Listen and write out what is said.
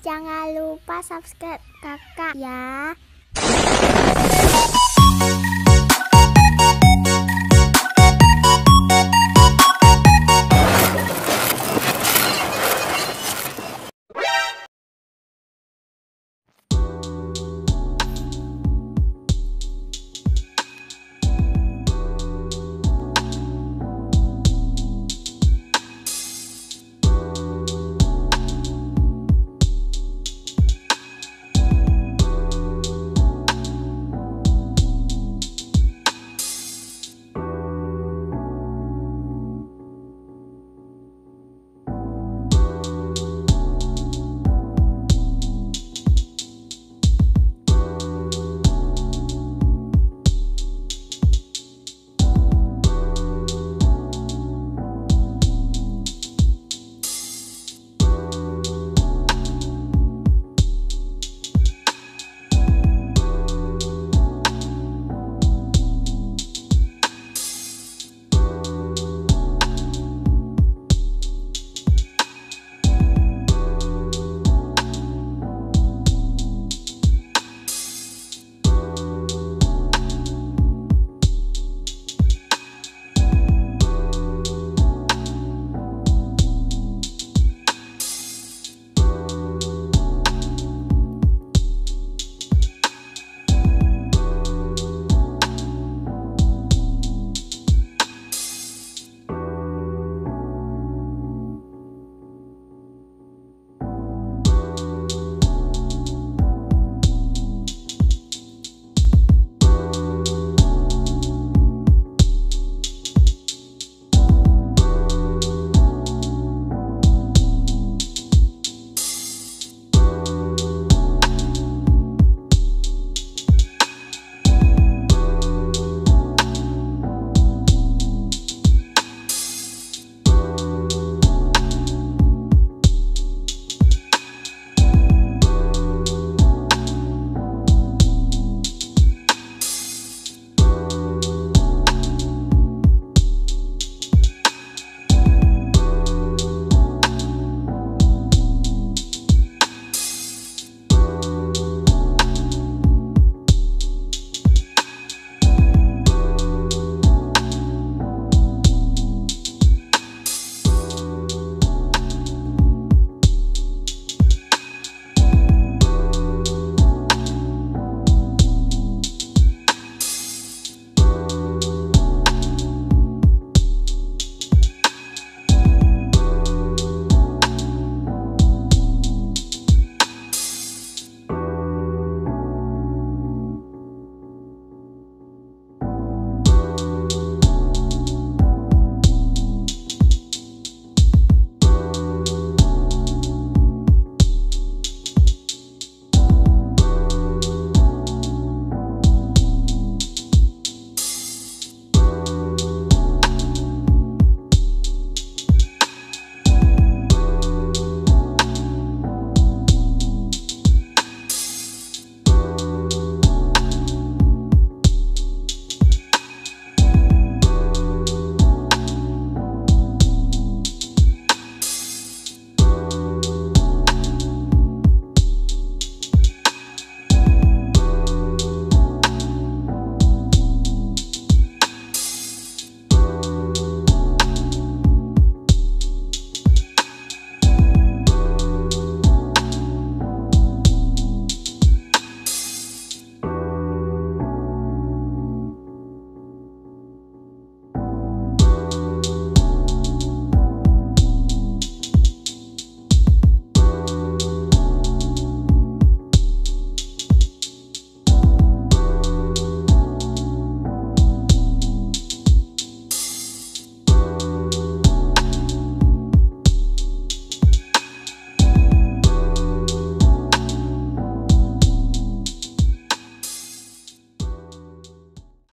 guys, jangan lupa subscribe kakak ya.